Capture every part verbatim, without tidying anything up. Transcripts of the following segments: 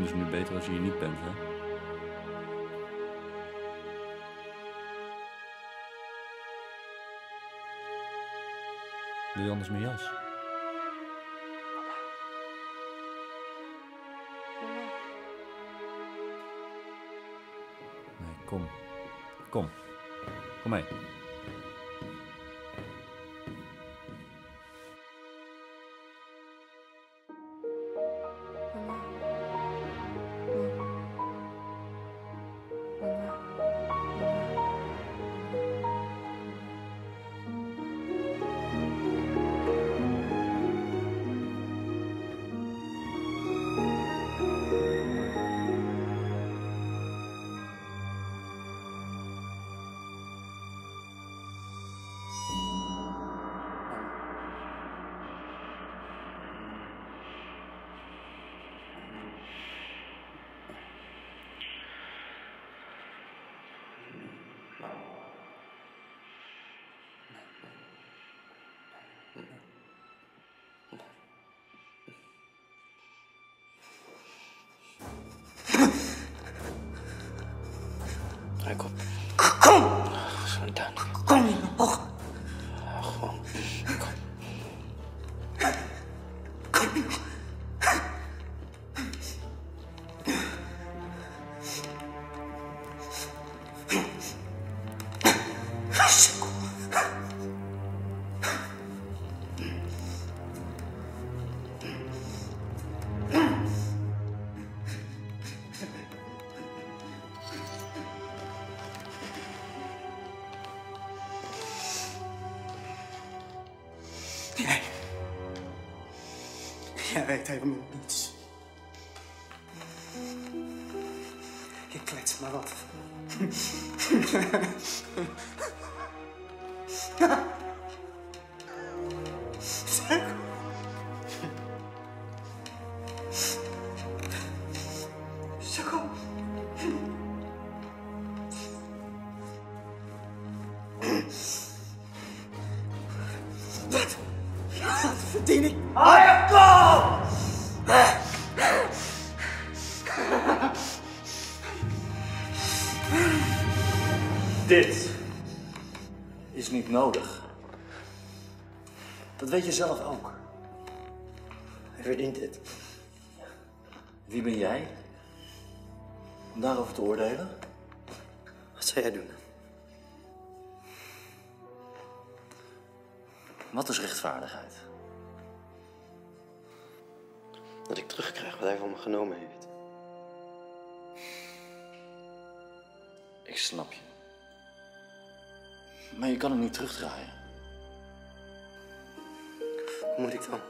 misschien is het nu beter als je hier niet bent, hè? Wil je anders mijn jas? Nee, kom. Kom. Kom mee. Jacob. Kom! Zo dan. Kom nog. Gewoon. Kom. Kom nog. Jij. Jij weet helemaal niets. Je kletst maar wat. Wat? Dat verdien ik. Jacob! Dit is niet nodig. Dat weet je zelf ook. Hij verdient dit. Wie ben jij om daarover te oordelen? Wat zou jij doen? Wat is rechtvaardigheid? Dat ik terugkrijg wat hij van me genomen heeft. Ik snap je. Maar je kan het niet terugdraaien. Hoe moet ik dan?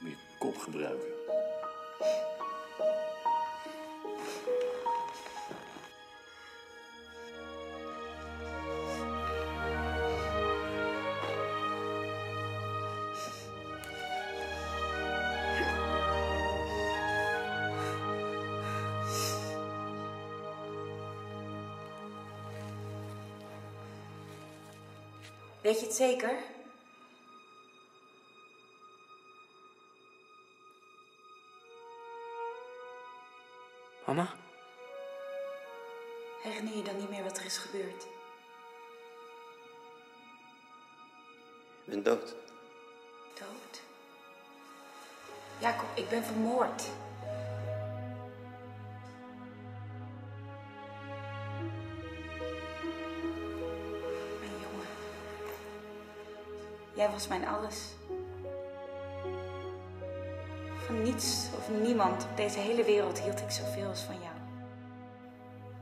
Moet je kop gebruiken. Weet je het zeker? Mama? Herinner je dan niet meer wat er is gebeurd? Ik ben dood. Dood? Jacob, ik ben vermoord. Jij was mijn alles. Van niets of niemand op deze hele wereld hield ik zoveel als van jou.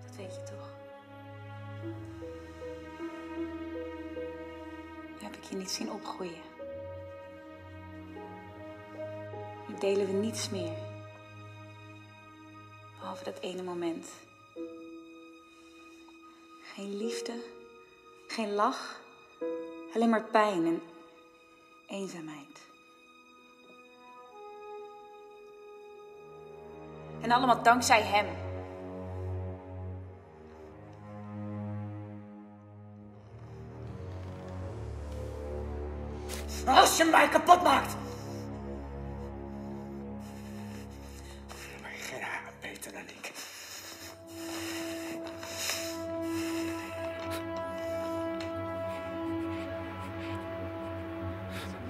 Dat weet je toch? Heb ik je niet zien opgroeien. Nu delen we niets meer. Behalve dat ene moment. Geen liefde, geen lach, alleen maar pijn en eenzaamheid. En allemaal dankzij hem. Als je mij kapot maakt,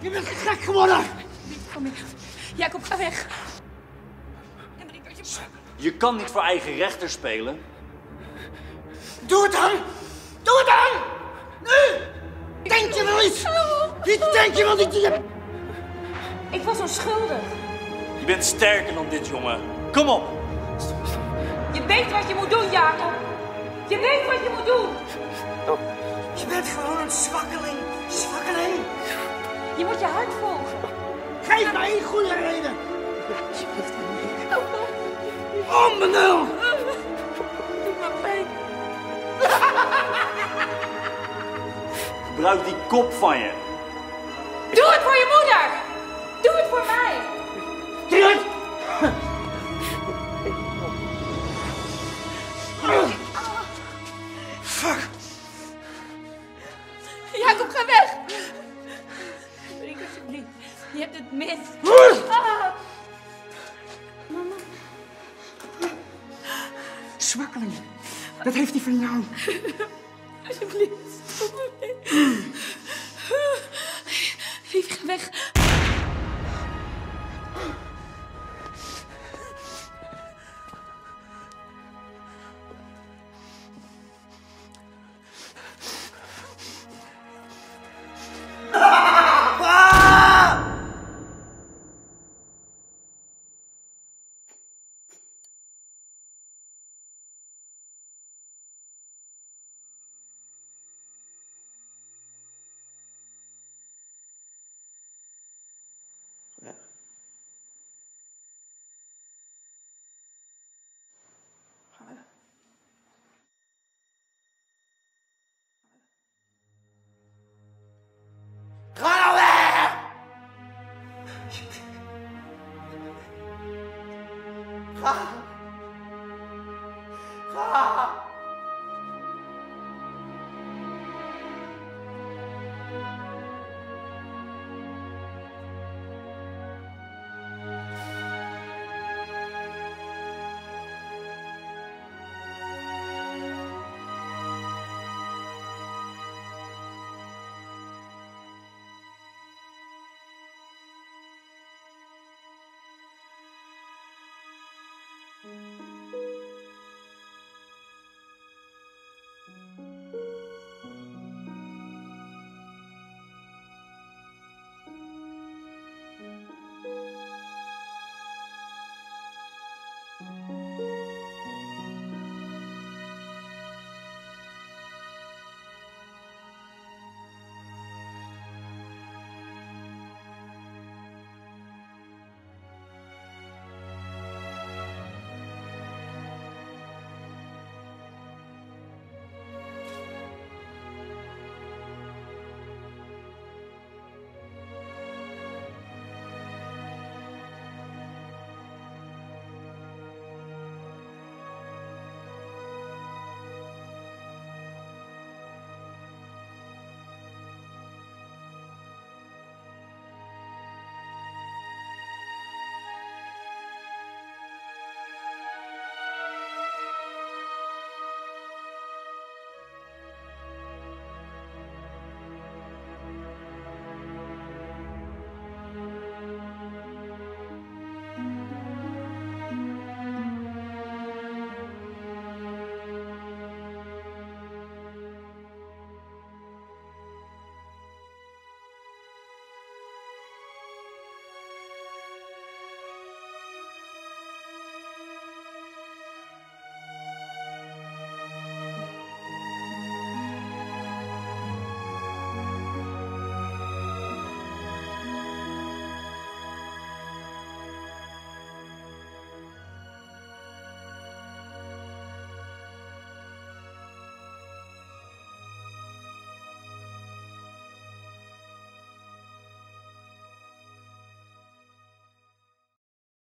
Je bent gek geworden! Kom hier. Jacob, ga weg. Je kan niet voor eigen rechter spelen. Doe het dan! Doe het dan! Nu! Denk je wel iets? Dit denk je wel niet? Je... Ik was onschuldig. Je bent sterker dan dit, jongen. Kom op! Je weet wat je moet doen, Jacob. Je weet wat je moet doen. Je bent gewoon een zwakkeling. Zwakkeling. Je moet je hart volgen. Geef mij één goede reden. Onbenul. Doe maar pijn. Gebruik die kop van je. Doe het voor je moeder. Doe het voor mij. Doe het. Fuck. Jacob, ga weg. Brink alsjeblieft. Je hebt het mis. Ah. Mama. Zwakkeling. Dat heeft hij van jou. Alsjeblieft.